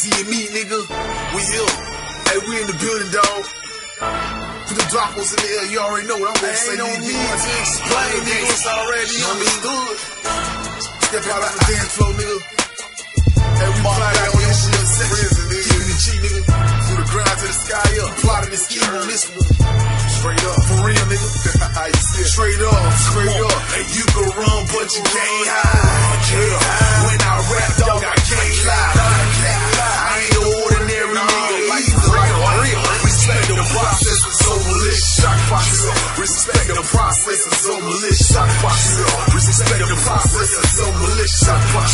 See me, nigga, we ill. Hey, we in the building, dog. Put the drop in the air, you already know what I'm gonna say. No need to explain, nigga, it's already understood. Step out on the dance floor, nigga. Hey, we plotting on that shit, prison, nigga. Give me the G, nigga. From the ground to the sky up, plotting this scheme on this one. Straight up, for real, nigga. Straight up, straight up. Hey, you can run, but you can't hide. Yeah. When I rap, dog, I can't lie. I ain't no ordinary nigga. Real. Respect the process and so malicious. Shock box. Respect the process and so malicious. Shock box. Respect the process and so malicious. Shock box.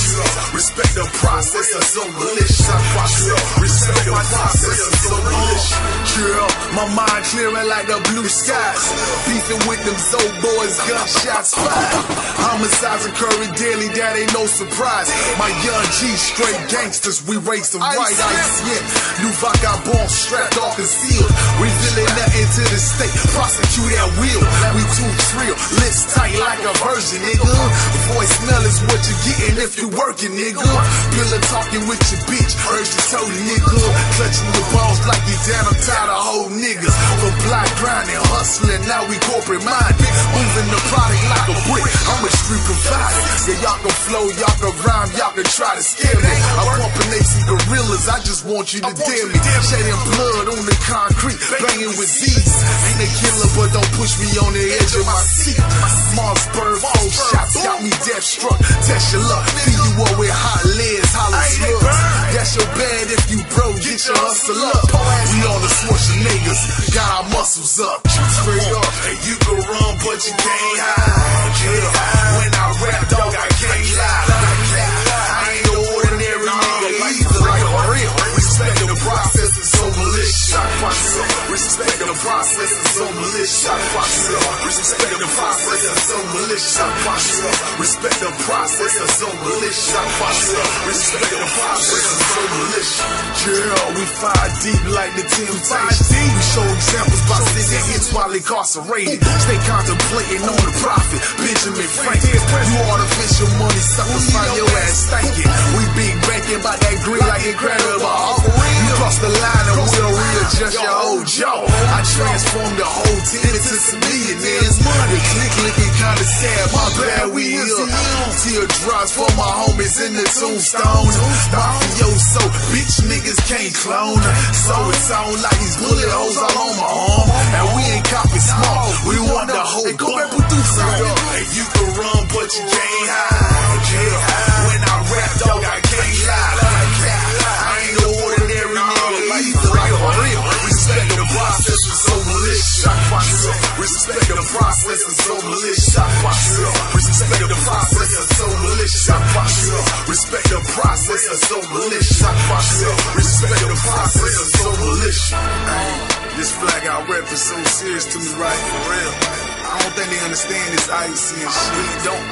Respect the process and so malicious. Shock box. Respect the process and so malicious. My mind clearing like the blue skies. Beefing with them soul boys, gunshots fired. Homicides occurring daily, that ain't no surprise. My young G, straight gangsters, we raise the right ice. Yeah, new vagabond strapped all concealed. Revealing nothing to the state, prosecute at will. We too trill, lips tight like a virgin, nigga. Voicemail is what you getting if you working, nigga. Pillar talking with your bitch, urge to toe, nigga. Clutching your balls like you damn, I'm tired of holding. Niggas for block grinding, hustling, now we corporate minded. Moving the product like a brick, I'm a street provider. Yeah, y'all can flow, y'all can rhyme, y'all can try to scare me. I'm pumping AC gorillas, I just want you to dare me. Shedding blood on the concrete, banging with Z's. Ain't a killer, but don't push me on the edge of my seat. Mossberg, 4 shots, got me death struck. Test your luck, fill you up with hot leads, hollow slugs. That's your bad if you bro, get your hustle up. We on the Schwarzenegger. Got our muscles up, straight up. Hey, you can run, but you can't hide. Yeah. When I rap, dog, I can't lie. I ain't no ordinary nigga either. Real. Respect the process and so malicious. Respect the process and so malicious. Respect the process and so malicious. Respect the process and so malicious. Respect the process and so malicious. Yeah, we fire deep like the Temptations. Show examples by sitting hits while incarcerated. Stay contemplating on the prophet, Benjamin Franklin. You artificial money suckers, find your ass stinking. We big banking by that green like Incredible Hulk. You cross the line and we'll readjust your old jaw. I transformed the whole tenants into some millionaires. The click looking kinda sad, my bad we ill. Teardrops for my homies in the tombstone. Mafioso, bitch niggas can't clone. So it's on like these bullet holes all on my arm, and we ain't copping small. We want the whole gun. Hey, you can run, but you can't hide. Yeah. When I rap, dog, I can't lie. I ain't no ordinary nigga either. Real. Respect the process and so malicious. Respect the process and so malicious. Respect the process and so malicious. Respect the process and so malicious. Respect the process and so malicious. This flag I rep is so serious to me, right? For real. I don't think they understand this ice and shit. Really don't.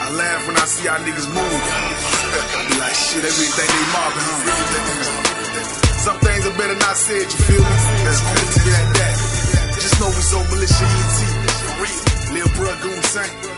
I laugh when I see y'all niggas move. Be like, shit, they really think they mobbing, huh? Some things are better not said, you feel me? That's cool to get that. Just know we so militia ET. For real. Lil' bruh Goon Saint.